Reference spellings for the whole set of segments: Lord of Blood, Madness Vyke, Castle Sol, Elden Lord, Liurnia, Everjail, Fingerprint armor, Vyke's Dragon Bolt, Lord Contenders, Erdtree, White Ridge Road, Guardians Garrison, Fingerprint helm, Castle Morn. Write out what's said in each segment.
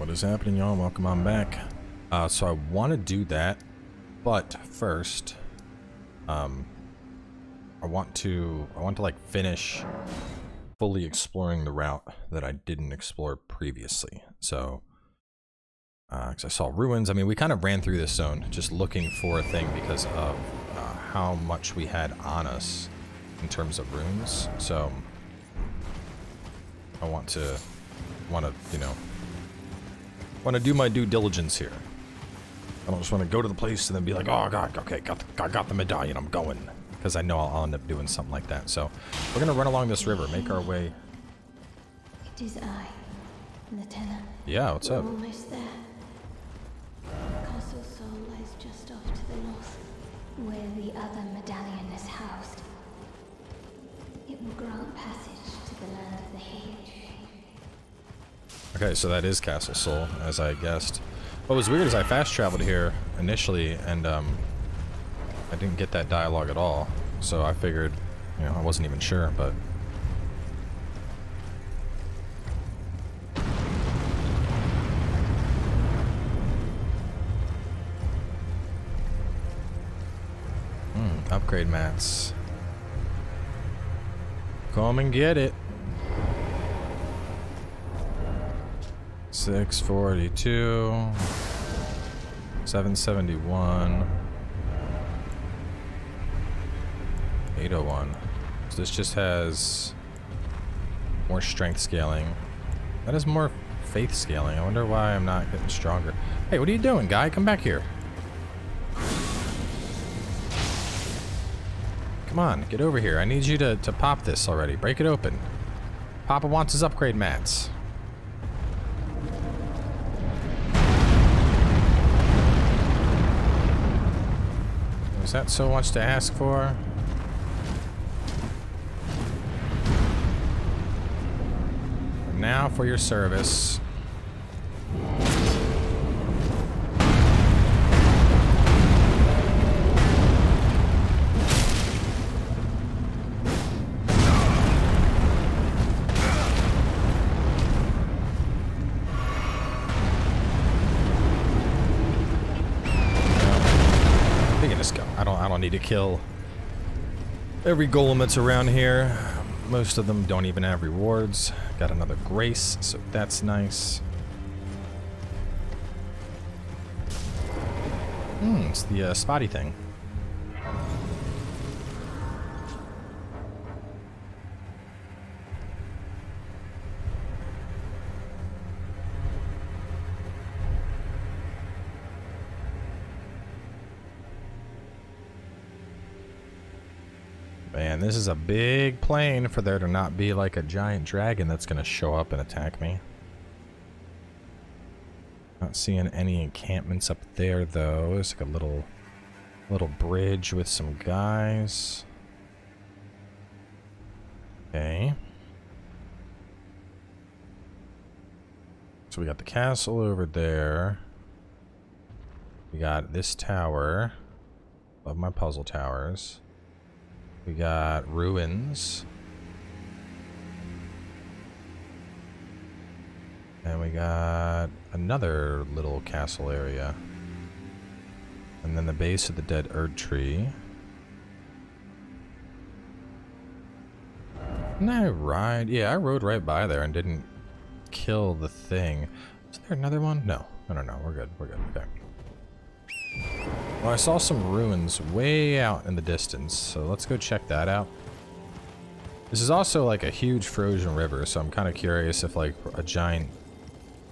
What is happening, y'all? Welcome on back. So I want to do that, but first, I want to like finish fully exploring the route that I didn't explore previously. So, because I saw ruins. I mean, we kind of ran through this zone just looking for a thing because of how much we had on us in terms of runes. So, I want to, you know, do my due diligence here. I don't just want to go to the place and then be like, oh god, okay, I got the medallion, I'm going. Because I know I'll end up doing something like that. So we're gonna run along this river, make our way. It is I, Lieutenant. Yeah, what's up? We're almost there. Castle Sol lies just off to the north, where the other medallion is housed. It will grant passage to the land of the Hage. Okay, so that is Castle Sol, as I guessed. What was weird is I fast traveled here initially, and I didn't get that dialogue at all. So I figured, you know, I wasn't even sure, but upgrade mats. Come and get it. 642, 771, 801. So this just has more strength scaling. That is more faith scaling. I wonder why I'm not getting stronger. Hey, what are you doing, guy? Come back here. Come on, get over here. I need you to pop this already. Break it open. Papa wants his upgrade mats. Is that so much to ask for? And now for your service. Need to kill every golem that's around here. Most of them don't even have rewards. Got another grace, so that's nice. It's the spotty thing. Man, this is a big plane for there to not be like a giant dragon that's gonna show up and attack me. Not seeing any encampments up there though. It's like a little bridge with some guys. Okay. So we got the castle over there. We got this tower. Love my puzzle towers. We got ruins. And we got another little castle area. And then the base of the dead Erdtree. Didn't I ride? Yeah, I rode right by there and didn't kill the thing. Is there another one? No. No, we're good. We're good. Okay. Well, I saw some ruins way out in the distance, so let's go check that out. This is also like a huge frozen river, so I'm kind of curious if like a giant,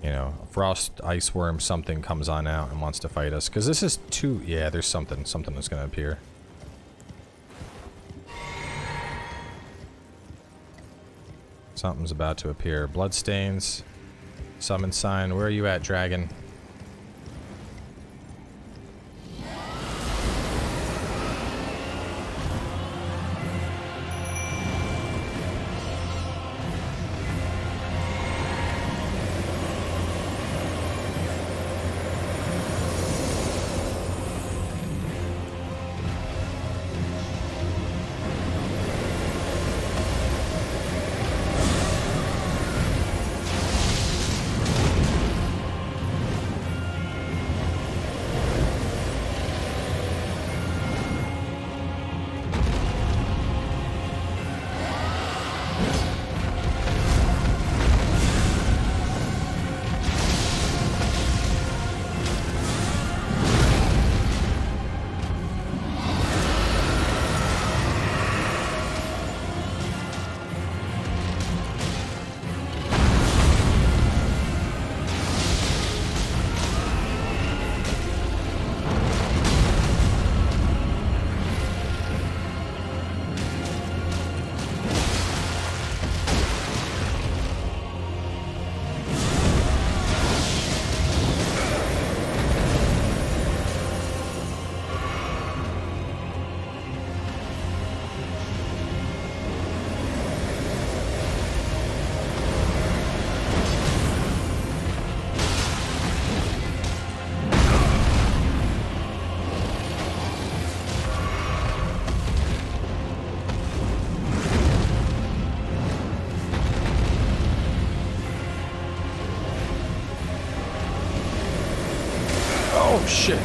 you know, frost, ice worm, something comes on out and wants to fight us. Because this is too... Yeah, there's something that's going to appear. Something's about to appear. Bloodstains. Summon sign. Where are you at, dragon? Oh, shit.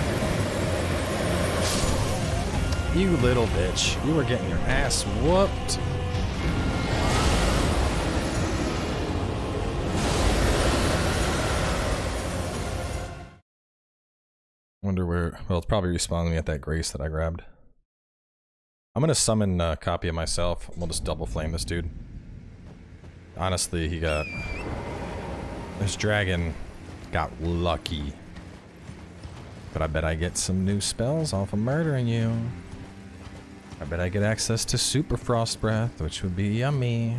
You little bitch. You were getting your ass whooped. Wonder where... Well, it's probably respawning me at that grace that I grabbed. I'm gonna summon a copy of myself. We'll just double flame this dude. Honestly, he got... This dragon got lucky. But I bet I get some new spells off of murdering you. I bet I get access to Super Frost Breath, which would be yummy.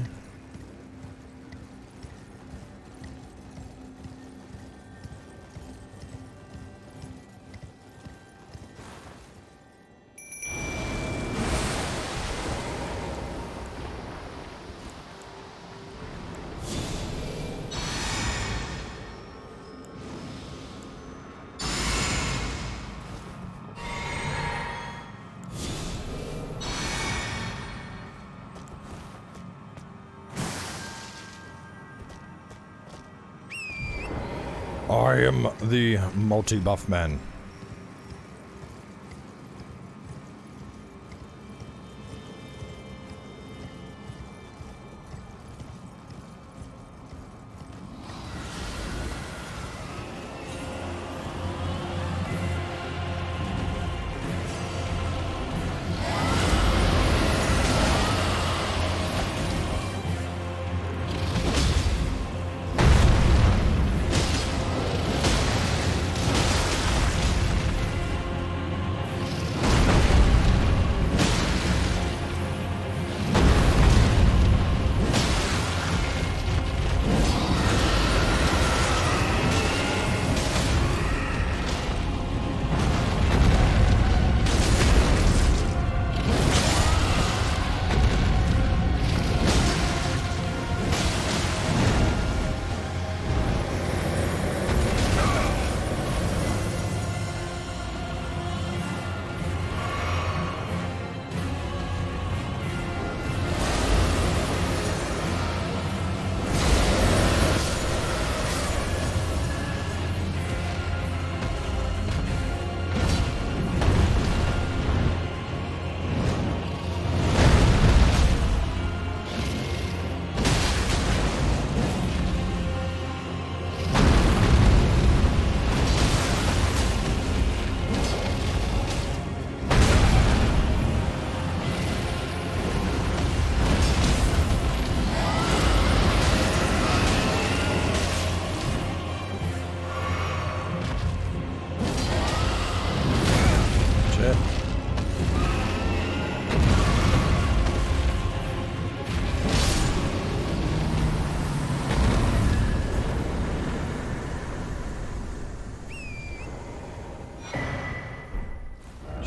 I am the multi-buff man.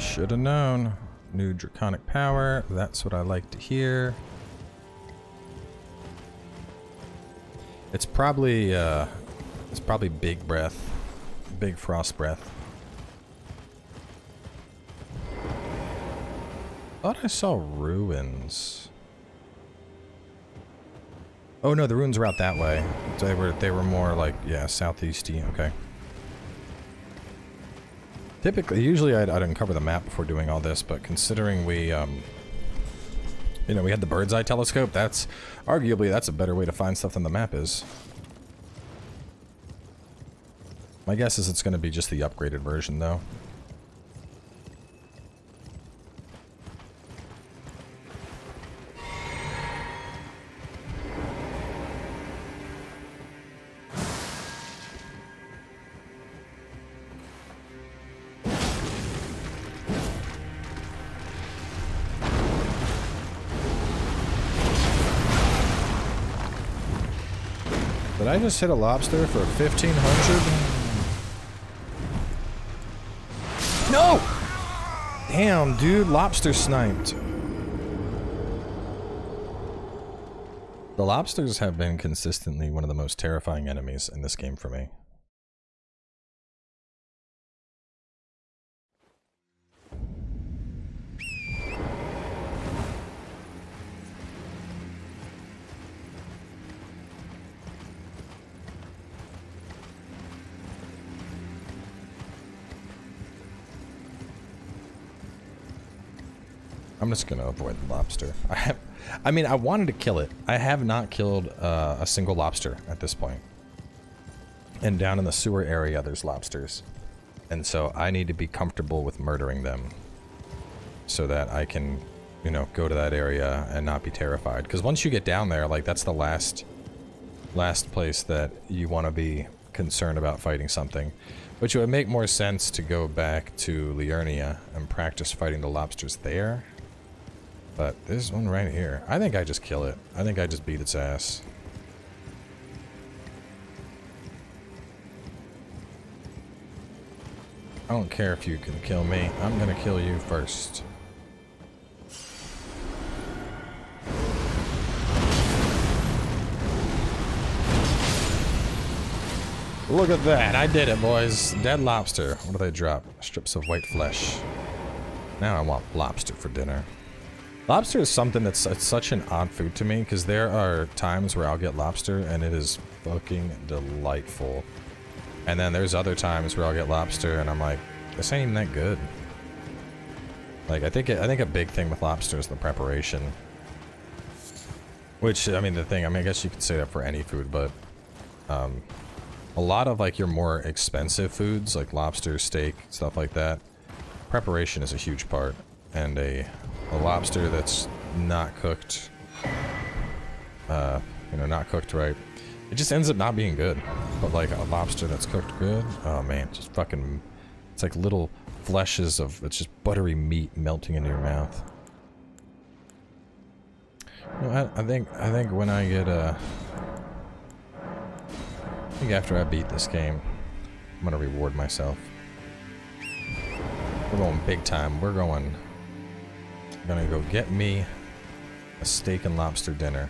Should have known. New draconic power, that's what I like to hear. It's probably big breath. Big frost breath. Thought I saw ruins. Oh no, the ruins were out that way. They were more like, yeah, southeasty, okay. Typically, usually I'd uncover the map before doing all this, but considering we, you know, we had the bird's eye telescope, that's, arguably, that's a better way to find stuff than the map is. My guess is it's going to be just the upgraded version, though. I just hit a lobster for 1,500. No! Damn, dude, lobster sniped. The lobsters have been consistently one of the most terrifying enemies in this game for me. I'm just gonna avoid the lobster. I mean, I wanted to kill it. I have not killed a single lobster at this point. And down in the sewer area, there's lobsters. And so I need to be comfortable with murdering them so that I can, you know, go to that area and not be terrified. Because once you get down there, like, that's the last place that you want to be concerned about fighting something. Which would make more sense to go back to Liurnia and practice fighting the lobsters there. But there's one right here. I think I just kill it. I think I just beat its ass. I don't care if you can kill me. I'm gonna kill you first. Look at that. I did it, boys. Dead lobster. What do they drop? Strips of white flesh. Now I want lobster for dinner. Lobster is something that's such an odd food to me, because there are times where I'll get lobster and it is fucking delightful. And then there's other times where I'll get lobster and I'm like, this ain't even that good. Like, I think a big thing with lobster is the preparation. Which, I mean, I guess you could say that for any food, but... a lot of, like, your more expensive foods, like lobster, steak, stuff like that, preparation is a huge part. And a lobster that's not cooked, you know, not cooked right, it just ends up not being good. But, like, a lobster that's cooked good, oh man, just fucking, it's like little fleshes of, it's just buttery meat melting into your mouth. You know, I think when I get, I think after I beat this game, I'm gonna reward myself. We're going big time. We're going... I'm gonna go get me a steak and lobster dinner.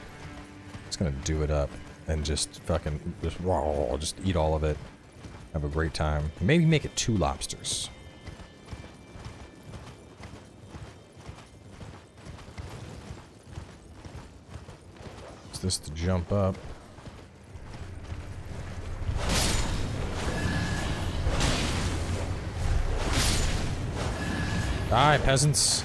Just gonna do it up and just fucking... just eat all of it. Have a great time. Maybe make it 2 lobsters. Is this to jump up? Die, peasants.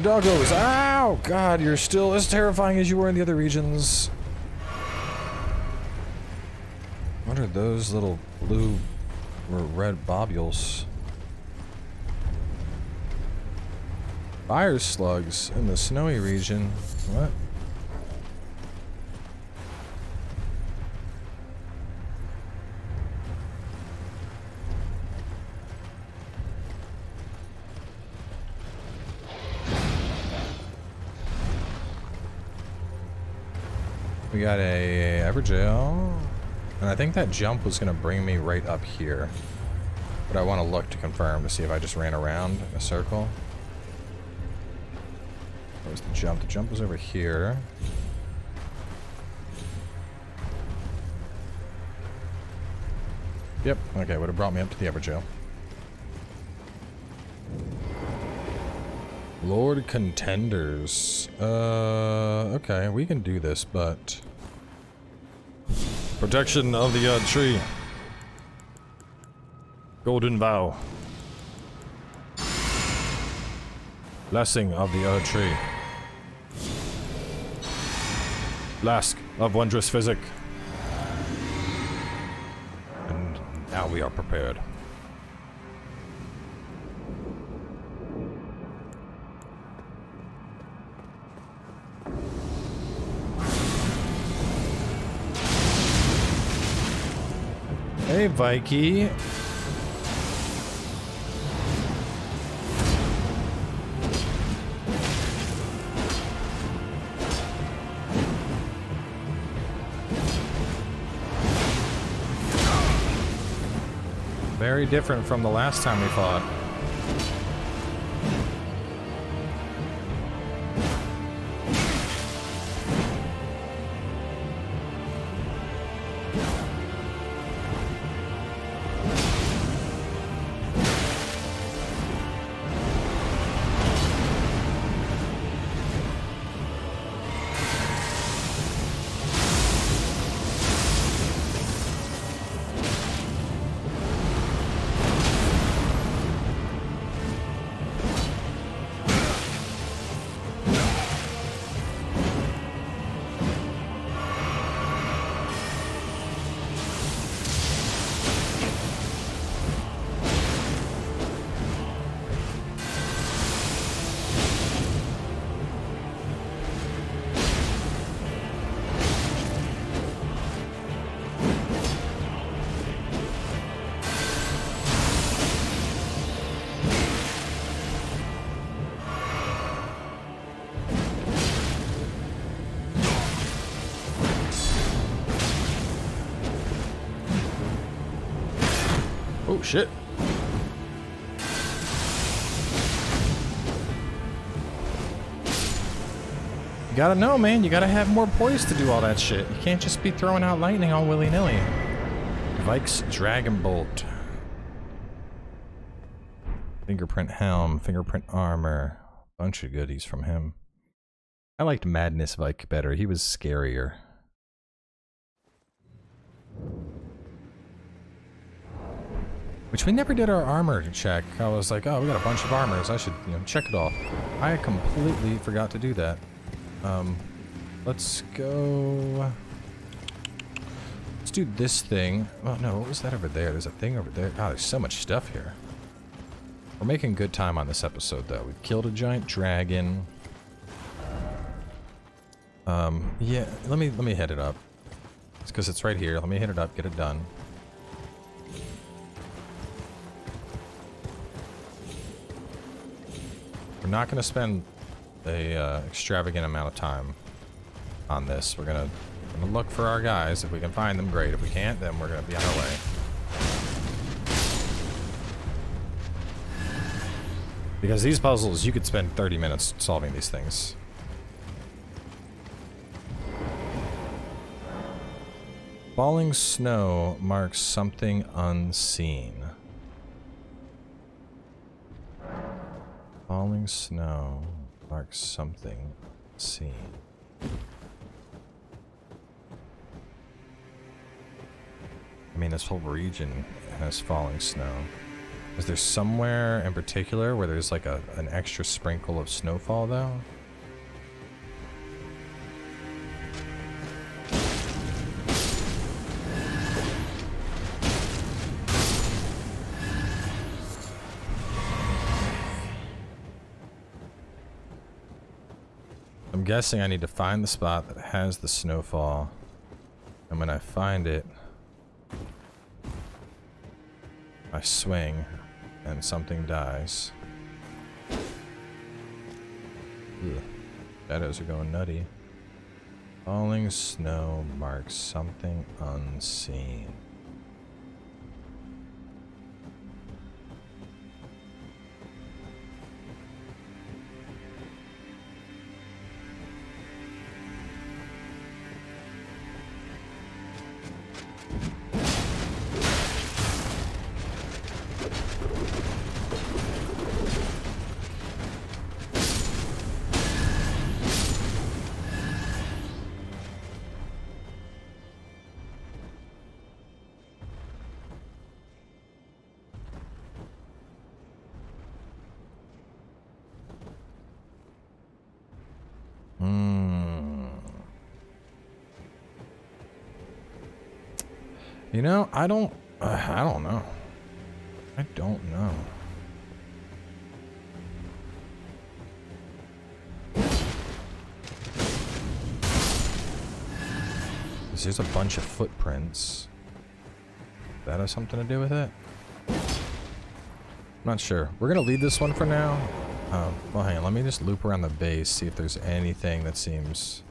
Doggos, ow! God, you're still as terrifying as you were in the other regions. What are those little blue or red bobules? Fire slugs in the snowy region. What? We got a Everjail, and I think that jump was going to bring me right up here, but I want to look to confirm to see if I just ran around in a circle. Where was the jump? The jump was over here. Yep, okay, would have brought me up to the Everjail. Lord Contenders. Okay, we can do this, but... Protection of the Erdtree. Golden Vow. Blessing of the Erdtree. Flask of Wondrous Physic. And now we are prepared. Hey, Vyke. Very different from the last time we fought. Oh shit. You gotta know, man, you gotta have more poise to do all that shit. You can't just be throwing out lightning all willy-nilly. Vyke's Dragon Bolt. Fingerprint helm, fingerprint armor. Bunch of goodies from him. I liked Madness Vyke better. He was scarier. Which we never did our armor check. I was like, oh, we got a bunch of armors. I should, you know, check it all. I completely forgot to do that. Let's go... Let's do this thing. Oh no, what was that over there? There's a thing over there. God, there's so much stuff here. We're making good time on this episode, though. We've killed a giant dragon. Yeah, let me hit it up. It's because it's right here. Let me hit it up, get it done. We're not going to spend a extravagant amount of time on this. We're going to look for our guys. If we can find them, great. If we can't, then we're going to be on our way. Because these puzzles, you could spend 30 minutes solving these things. Falling snow marks something unseen. Falling snow marks something unseen. I mean, this whole region has falling snow. Is there somewhere in particular where there's like an extra sprinkle of snowfall, though? I'm guessing I need to find the spot that has the snowfall, and when I find it, I swing, and something dies. Ugh. Shadows are going nutty. Falling snow marks something unseen. You know, I don't know. I don't know. There's a bunch of footprints. That has something to do with it? I'm not sure. We're gonna leave this one for now. Well, hang on. Let me just loop around the base, see if there's anything that seems...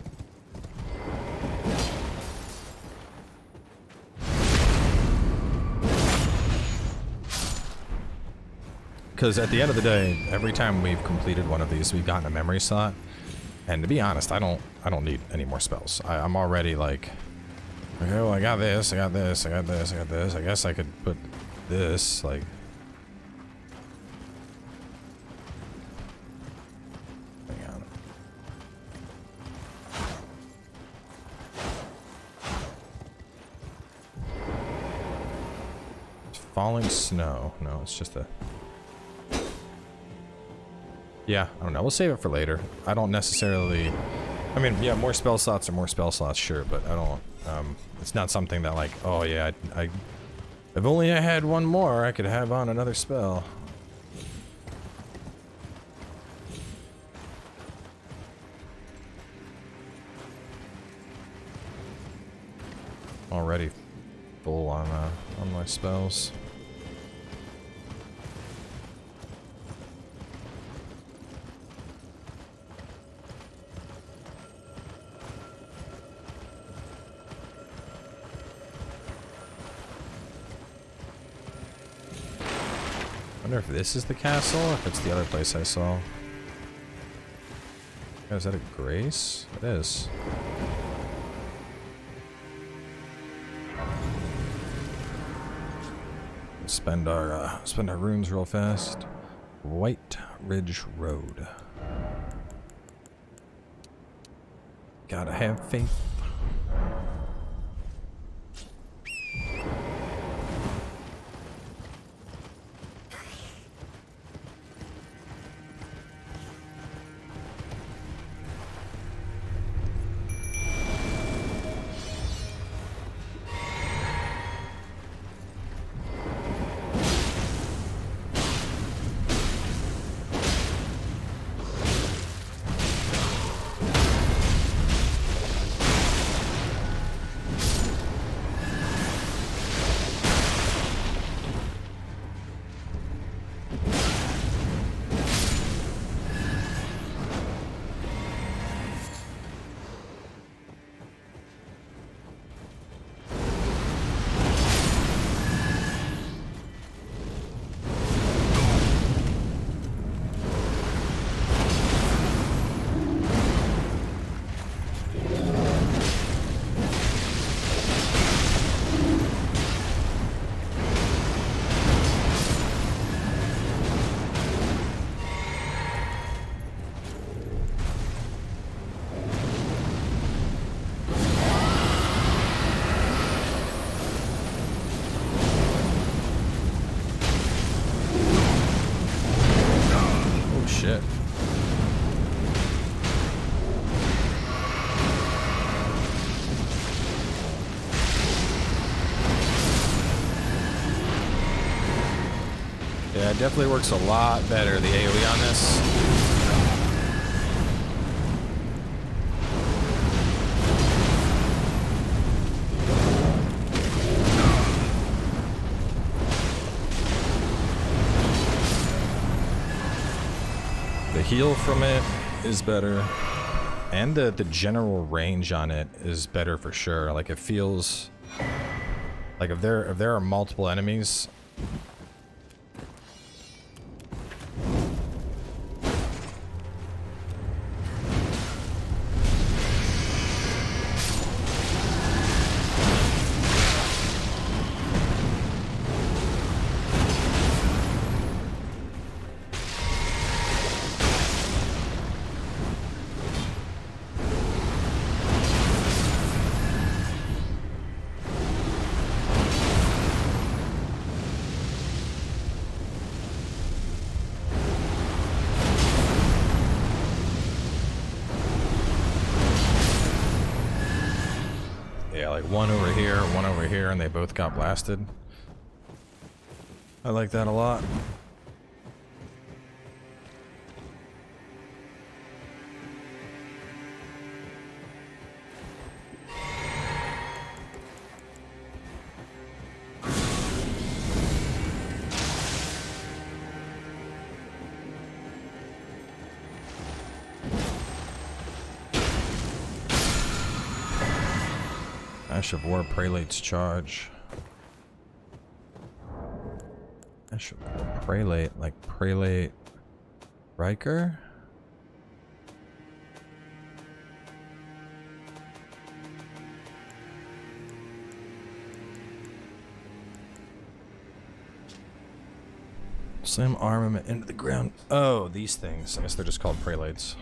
Because at the end of the day, every time we've completed one of these, we've gotten a memory slot. And to be honest, I don't need any more spells. I'm already like, okay, well, I got this, I got this, I got this, I got this. I guess I could put this, like. Hang on. It's falling snow. No, it's just a... Yeah, I don't know. We'll save it for later. I don't necessarily... I mean, yeah, more spell slots are more spell slots, sure, but I don't... it's not something that, like, oh, yeah, if only I had one more, I could have on another spell. Already full on my spells. wonder if this is the castle or if it's the other place I saw. Oh, is that a grace? It is. Spend our runes real fast. White Ridge Road. Gotta have faith. Yeah, it definitely works a lot better, the AoE on this. The heal from it is better, and the general range on it is better for sure. Like, it feels like if there are multiple enemies, and they both got blasted. I like that a lot. Ash of War Prelate's Charge. Ash of War Prelate, like Prelate Riker? Slam armament into the ground. Oh, these things. I guess they're just called Prelates.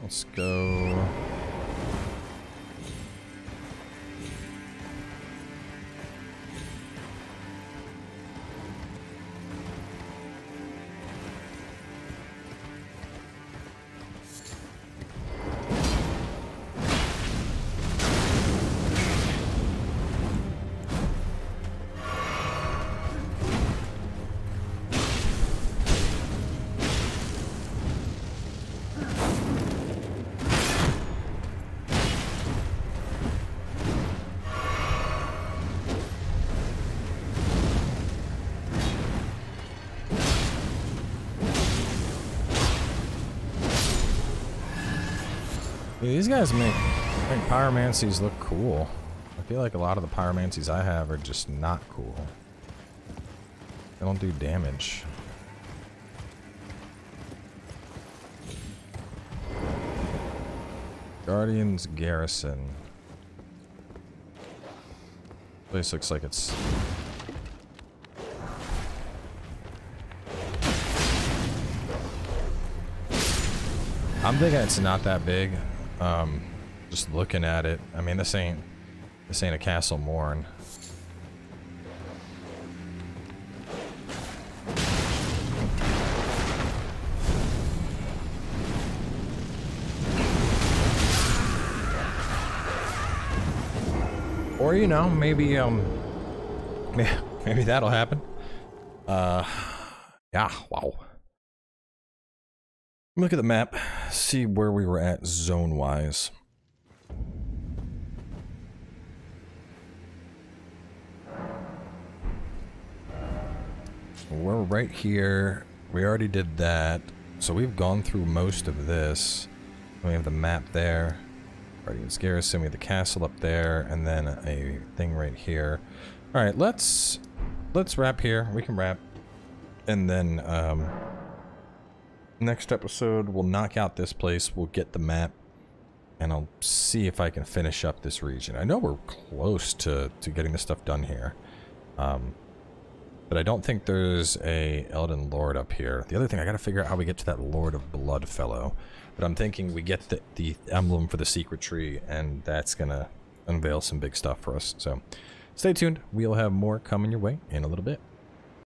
Let's go. These guys make pyromancies look cool. I feel like a lot of the pyromancies I have are just not cool. They don't do damage. Guardians Garrison. Place looks like it's... I'm thinking it's not that big. Just looking at it. I mean, this ain't a Castle Morn. Or, you know, maybe maybe that'll happen. Yeah, wow. Look at the map, see where we were at zone-wise. We're right here. We already did that. So we've gone through most of this. We have the map there. Guardians Garrison, we have the castle up there, and then a thing right here. Alright, let's wrap here. We can wrap. And then, next episode, we'll knock out this place, we'll get the map, and I'll see if I can finish up this region. I know we're close to getting this stuff done here, but I don't think there's a Elden Lord up here. The other thing, I gotta figure out how we get to that Lord of Blood fellow, but I'm thinking we get the emblem for the secret tree, and that's gonna unveil some big stuff for us, so stay tuned. We'll have more coming your way in a little bit.